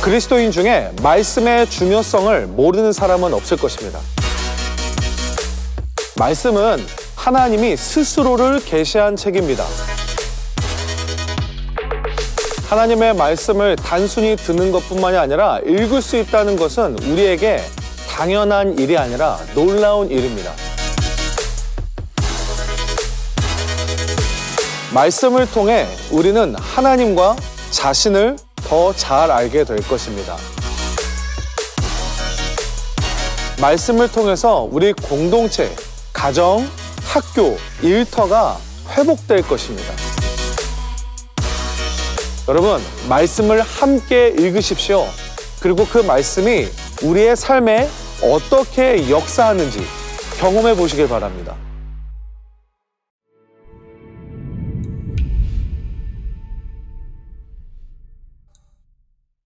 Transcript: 그리스도인 중에 말씀의 중요성을 모르는 사람은 없을 것입니다. 말씀은 하나님이 스스로를 계시한 책입니다. 하나님의 말씀을 단순히 듣는 것뿐만이 아니라 읽을 수 있다는 것은 우리에게 당연한 일이 아니라 놀라운 일입니다. 말씀을 통해 우리는 하나님과 자신을 더 잘 알게 될 것입니다. 말씀을 통해서 우리 공동체, 가정, 학교, 일터가 회복될 것입니다. 여러분, 말씀을 함께 읽으십시오. 그리고 그 말씀이 우리의 삶에 어떻게 역사하는지 경험해 보시길 바랍니다.